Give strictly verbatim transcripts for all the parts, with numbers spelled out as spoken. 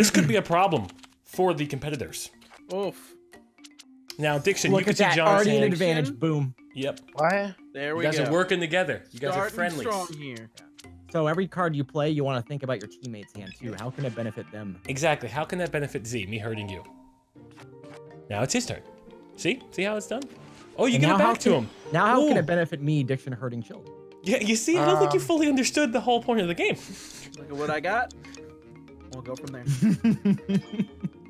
This could be a problem for the competitors. Oof. Now, Diction, Look you can see that. John's already hand. An advantage. Boom. Yep. What? There we go. You guys go. Are working together. You guys Starting are friendlies. Strong here. So every card you play, you want to think about your teammates' hand too. How can it benefit them? Exactly. How can that benefit Z? Me hurting you. Now it's his turn. See? See how it's done? Oh, you and get it back to him. Can, now how Ooh. Can it benefit me, Diction, hurting Chill? Yeah, you see, I don't um, think you fully understood the whole point of the game. Look at what I got. We'll go from there.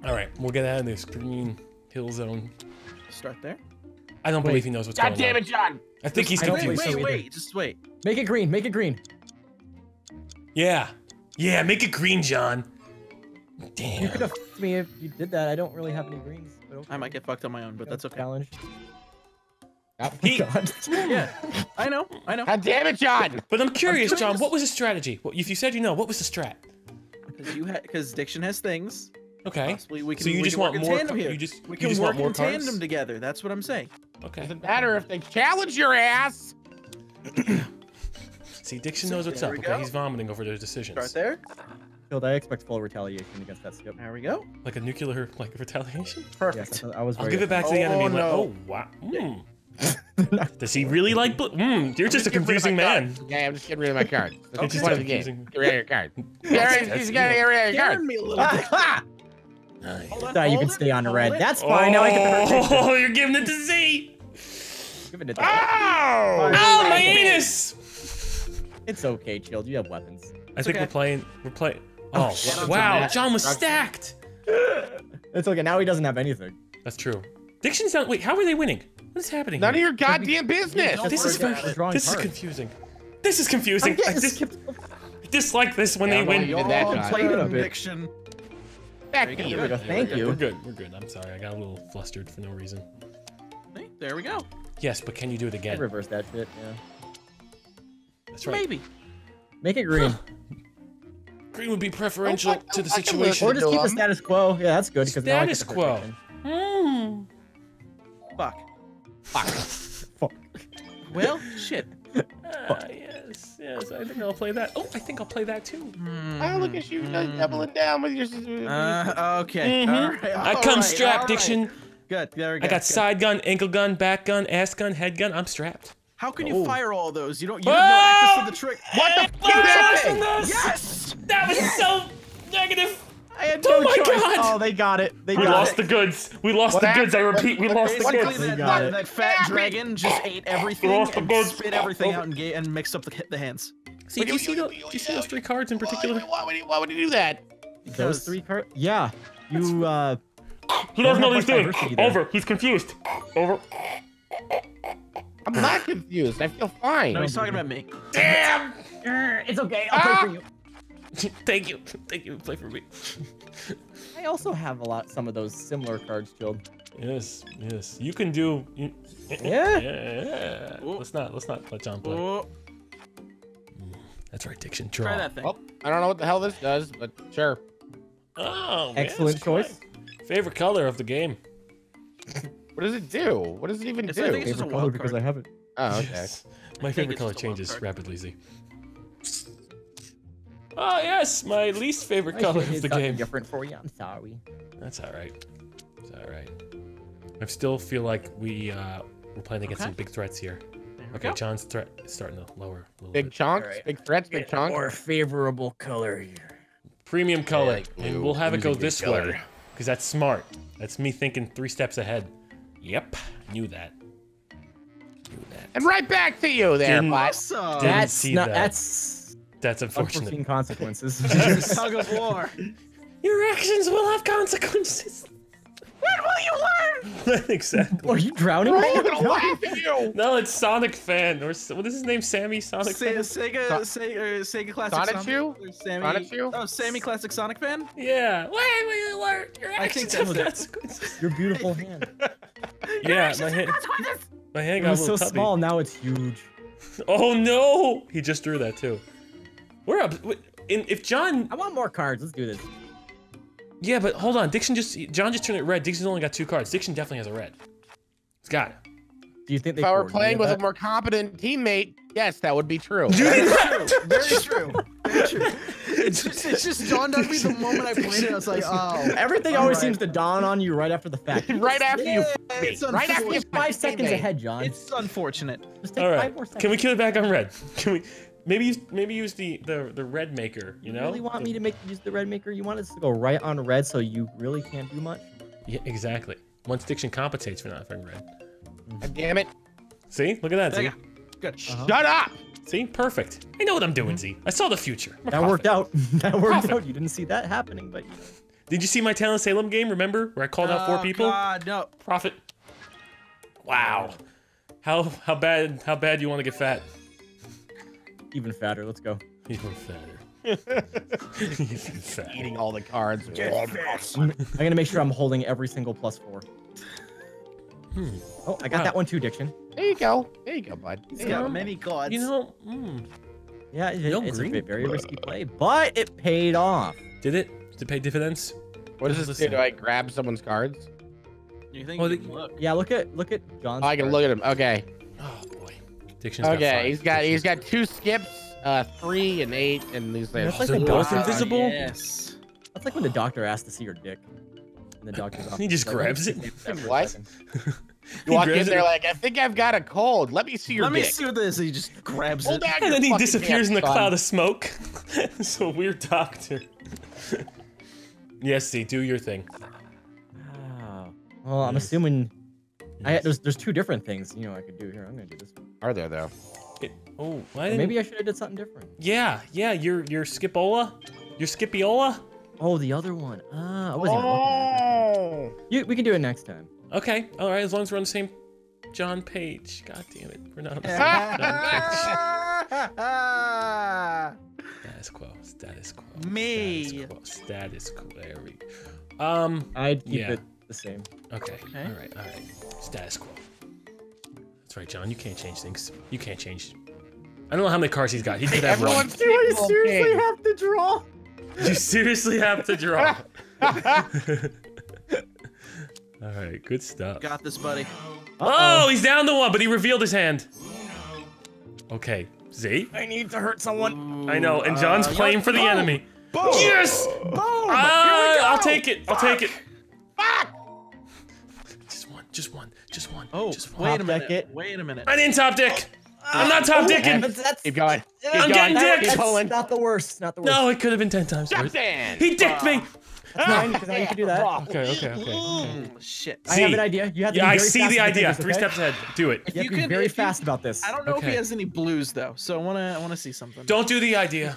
All right, we'll get out of this green hill zone. Start there. I don't wait. believe he knows what's God going on. God damn it, John! I think just, he's confused. Wait, wait, wait, just wait. Make it green, make it green. Yeah. Yeah, make it green, John. Damn. You could have fucked me if you did that. I don't really have any greens. But okay. I might get fucked on my own, but that's okay. Challenge. Oh, God. Yeah, I know, I know. God damn it, John! But I'm curious, I'm John, what was the strategy? Well, if you said you know, what was the strat? Because you because Diction has things. Okay. Possibly we can. So you we just can want more. Here. You just we can you just work want more in tandem cards? Together. That's what I'm saying. Okay. Doesn't matter if they challenge your ass. See, Diction so knows what's up. Okay, go. He's vomiting over their decisions. Start there. Field, I expect full retaliation against that skip. There we go. Like a nuclear like retaliation. Perfect. Yes, I, I was. I'll give it back to the enemy. Oh no! Like, oh wow. Mm. Does he really like blue? Mm, you're just a confusing man. Yeah, I'm just getting rid of my card. Okay. It's just one of the games. Get rid of your card. He's gonna get rid of your card. Me a little bit. Nice. Hold on, hold you can it, stay on red. It. That's fine. Oh, now I can. Oh, you're giving it to Z. Giving it to. Oh! Oh, my anus! It's okay, Chilled. You have weapons. I it's think okay. we're playing. We're playing. Oh, oh wow! John was stacked. It's okay. Now he doesn't have anything. That's true. Diction's not. Wait, how are they winning? What is happening? None here? Of your goddamn business. This is very, this is confusing. This is confusing. I, I, dis I dislike this when yeah, they win. You all played a Diction. Back you go. Go. Thank you. We're good. We're good. I'm sorry. I got a little flustered for no reason. There we go. Yes, but can you do it again? I reverse that shit. Yeah. That's right. Maybe. Make it green. Green would be preferential oh, to the situation. Or just keep the status quo. Yeah, that's good. Status quo. Hmm. Fuck. Fuck. Fuck. Well, shit. Ah, yes, yes, I think I'll play that. Oh, I think I'll play that too. Mm-hmm. Oh, look at you mm-hmm. doubling down with your... Uh, okay, mm-hmm. all right. All I come right, strapped, Diction. Right. Good, there we go. I got good. Side gun, ankle gun, back gun, ass gun, head gun. I'm strapped. How can you oh. fire all those? You don't you have oh! no access to the trick. What the fuck is that? Yes! That was yes! so negative. I had no oh my choice. God! Oh, they got it. They we got lost it. the goods. We lost what the happened? goods. I repeat, we lost the goods. That, that, that fat yeah, dragon just ate everything lost and the spit everything oh. out and, and mixed up the, the hands. See, do you see those three cards in particular? Why, why, would, he, why would he do that? Because those three cards? Yeah. You, uh... He doesn't know what he's doing. Over. He's confused. Over. I'm not confused. I feel fine. No, he's talking about me. Damn! It's okay. I'll play for you. Thank you. Thank you. Play for me. I also have a lot, some of those similar cards, Chilled. Yes, yes. You can do. You, yeah. yeah, yeah. Let's not. Let's not let John play. Ooh. That's right, Diction. Draw. Try that thing. Well, I don't know what the hell this does, but sure. Oh, excellent man, choice. Quite... Favorite color of the game. What does it do? What does it even it's, do? I think it's favorite just a wild color card. Because I haven't. Oh, okay. Yes. My favorite color changes rapidly, Z. Oh yes, my least favorite color of the game. Different for you. I'm sorry. That's all right. It's all right. I still feel like we uh, we're playing against okay. some big threats here. Okay, go. John's threat is starting to lower. A little big bit. chunks, right. big threats, big yeah, chunks. More favorable color here. Premium color, like and we'll have it go this color. way because that's smart. That's me thinking three steps ahead. Yep, knew that. Knew that. And right back to you there, didn't, awesome. Didn't that's see not, that. That's. That's unfortunate. Unforeseen consequences. Tug of war. Your actions will have consequences. When will you learn? Exactly. Are you drowning? We're all gonna laugh at you. No, it's Sonic Fan. Or what is his name? Sammy Sonic Sa Fan? Sega, so Se uh, Sega Classic Sonic Fan. Sammy. Sonic oh, Sammy Classic Sonic Fan? Yeah. When will you learn? Your actions have consequences. Your beautiful hand. Your yeah, my hand. My hand got it was a little so tubby. small. Now it's huge. Oh no! He just drew that too. We're up. And if John, I want more cards. Let's do this. Yeah, but hold on. Diction just John just turned it red. Diction's only got two cards. Diction definitely has a red. It's got it. Do you think they if I were playing with that? a more competent teammate? Yes, that would be true. Very true. Very true. Very true. It's just, it's just dawned on me the moment I played it. I was like, oh. Everything always right. seems to dawn on you right after the fact. right after yeah, you. It's right after you. Five seconds made. ahead, John. It's unfortunate. Just take all right. Five more seconds. Can we kill it back on red? Can we? Maybe use maybe use the the the red maker. You, you know. You really want the, me to make use the red maker? You want us to go right on red, so you really can't do much. Yeah, exactly. One stiction compensates for not having red. God damn it. See? Look at that, Z. Good. Uh-huh. Shut up! See? Perfect. I know what I'm doing, Z. I saw the future. I'm that worked out. That worked out. You didn't see that happening, but... Did you see my Town of Salem game, remember? Where I called oh, out four people? Oh, God, no. Profit. Wow. How how bad how bad do you want to get fat? Even fatter. Let's go. Even fatter. Eating all the cards. I'm, I'm gonna make sure I'm holding every single plus four. Hmm. Oh, I got wow. that one too, Diction. There you go. There you go, bud. He's got um, many cards. You know, mm. yeah, it, it's green. a very risky play, but it paid off. Did it? Did it pay dividends? What does this do? Do I grab someone's cards? You think? Well, you can look. Yeah, look at look at John's. Oh, I can card. look at him. Okay. Oh boy. Diction's okay, got five. he's got Diction's he's got two skips. Uh, three and eight and these things. That's like the doctor. Invisible? Yes. That's like when the doctor asks to see your dick. And the doctor's off. He just like, grabs it. What? You walk in there like, I think I've got a cold. Let me see your Let dick. Let me see this. He just grabs Hold it. And, and then he disappears in the son. cloud of smoke. It's a weird doctor. Yes, see, do your thing. Wow. Well, I'm yes. assuming... I, there's, there's two different things, you know, I could do here. I'm going to do this one. Are there, though? It, oh, well, I maybe I should have did something different. Yeah, yeah, your your Skipola, your Skipiola. Oh, the other one. Ah, I wasn't oh. looking at you, we can do it next time. Okay, all right, as long as we're on the same John Page. God damn it, we're not on the same John Page. Status quo, status quo. Me. Status quo. Status quo. There we go. Um, I'd keep yeah. it the same. Okay. okay. All right. All right. Status quo. That's right, John. You can't change things. You can't change. I don't know how many cards he's got. He could have one. Do I seriously have to draw? You seriously have to draw. All right, good stuff. Got this, buddy. Uh-oh. Oh, he's down to one, but he revealed his hand. Okay, Z. I need to hurt someone. Ooh, I know, and John's uh, playing for the boom. enemy. Boom. Yes. Boom. Uh, I'll take it. Fuck. I'll take it. Fuck. Just one, just one. Oh, just one. wait a minute. It. Wait a minute. I didn't top dick. Oh, I'm not top oh, dicking. That's, that's, keep going. Keep I'm going. getting dicked. That's pulling. not the worst. Not the worst. No, it could have been ten times worse. He dicked uh, me. That's fine, because now you can do that. Okay, okay, okay. okay. Shit. I have an idea. You have to yeah, be very I see fast the idea. This, okay? Three steps ahead. Do it. If you, you have to be very fast you, about this. I don't know okay. if he has any blues though, so I wanna, I wanna see something. Don't do the idea.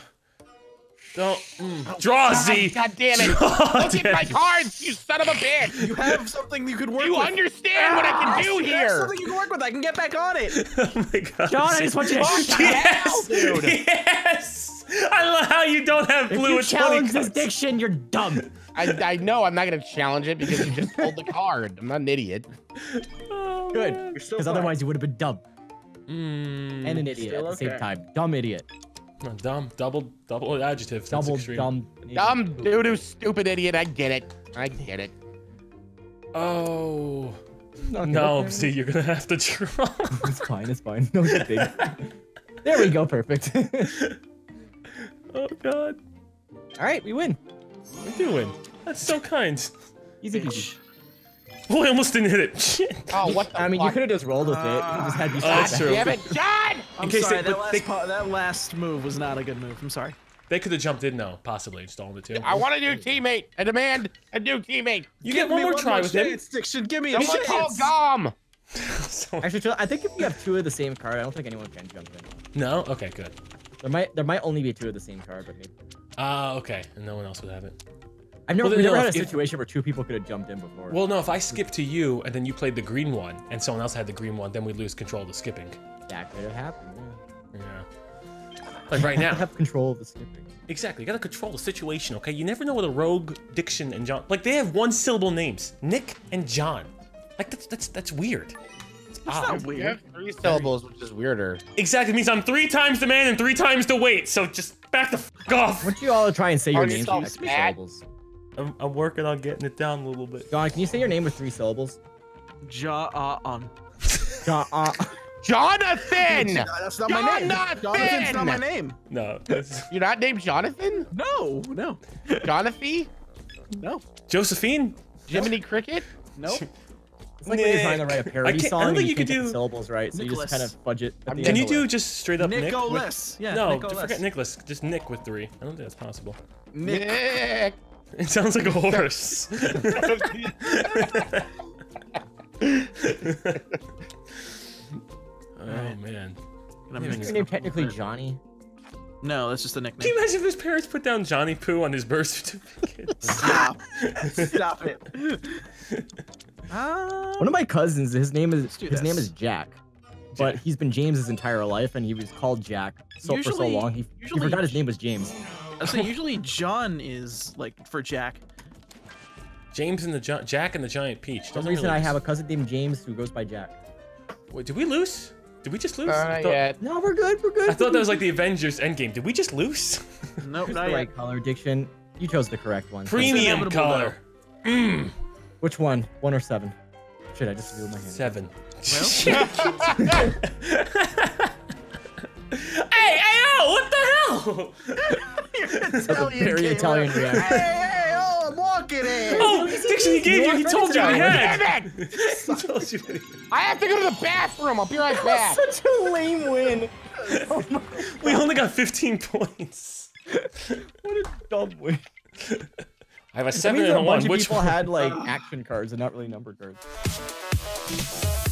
Don't mm. oh, draw God, Z. God damn it! Draw Look at my cards, you son of a bitch! You have something you could work. You with. You understand ah, what I can do you here? Have something you can work with. I can get back on it. Oh my God, John! Z. I just want you to oh, yes, hell, dude. Yes! I love how you don't have blue. If you and challenge this diction, you're dumb. I, I know I'm not gonna challenge it because you just pulled the card. I'm not an idiot. Oh, Good, because so otherwise you would have been dumb mm, and an idiot at the okay. same time. Dumb idiot. Dumb, double, double adjective. Double, dumb, dumb, doo-doo, stupid idiot. I get it. I get it. Oh no, no see, you're gonna have to draw. It's fine. It's fine. No good thing. There we go. Perfect. Oh God. All right, we win. We do win. That's so kind. Easy peasy. Oh, I almost didn't hit it. Shit. Oh, what the I mean, fuck? You could have just rolled with it. You just had you shot. Oh, that's true. Damn it, John! I'm sorry, they, that, last they, part, that last move was not a good move. I'm sorry. They could have jumped in, though, possibly, and stolen the two. I want a new teammate. I demand a new teammate. You Give get one more one try with it. Give me Someone a chance. call Gom. Actually, I think if you have two of the same card, I don't think anyone can jump in. No? Okay, good. There might there might only be two of the same card, but maybe. Ah, uh, okay. And no one else would have it. I've never, well, never no, had a situation if, where two people could have jumped in before. Well, no, if I skipped to you and then you played the green one and someone else had the green one, then we lose control of the skipping. That could have happened, yeah. Yeah. Like right now. You have control of the skipping. Exactly. You got to control the situation, okay? You never know what a rogue, Diction, and John... Like, they have one-syllable names. Nick and John. Like, that's that's, that's weird. It's odd. Not weird. You have three syllables, which is weirder. Exactly. It means I'm three times the man and three times the weight, so just back the f*** off. Why don't you all try and say your names in three syllables? I'm, I'm working on getting it down a little bit. John, can you say your name with three syllables? Ja-ah-um. Ja-ah. Jonathan! No, that's not Jonathan! My name. Jonathan's not my name. No. That's... You're not named Jonathan? No, no. Jonathy? No. Josephine? Jiminy Cricket? Nope. It's like Nick. When you're trying to write a parody I song, I don't think you, you can do syllables right, so Nicholas. You just kind of budget. At the can end you do just straight up Nick? Nicholas. With... Yeah, no, Nicholas. Forget Nicholas. Just Nick with three. I don't think that's possible. Nick. It sounds like a horse. Oh man. Is your name technically Johnny? No, that's just a nickname. Can you imagine if his parents put down Johnny Poo on his birth certificate? Stop. Stop it. Uh, One of my cousins, his name is his name is Jack, but he's been James his entire life, and he was called Jack so usually, for so long he, usually, he forgot his name was James. I say usually John is like for Jack. James and the John, Jack and the Giant Peach. For some reason I have a cousin named James who goes by Jack. Wait, did we lose? Did we just lose? Uh, thought, yeah. No, we're good. We're good. I thought that was like the Avengers Endgame. Did we just lose? Nope. Not the yet. Right color diction. You chose the correct one. Premium color. Mm. Which one? One or seven? Should I just do my hand? Seven. Well? Hey, hey, oh! What the hell? You're Italian. Very Italian reaction. Hey, hey, oh! I'm walking in. Oh, Dixon, he gave you. He told you I had. He told you. I have to go to the bathroom. I'll be right back. That was such a lame win. Oh my God. We only got fifteen points. What a dumb win. I have a seven and a one. Which people had like action cards and not really numbered cards.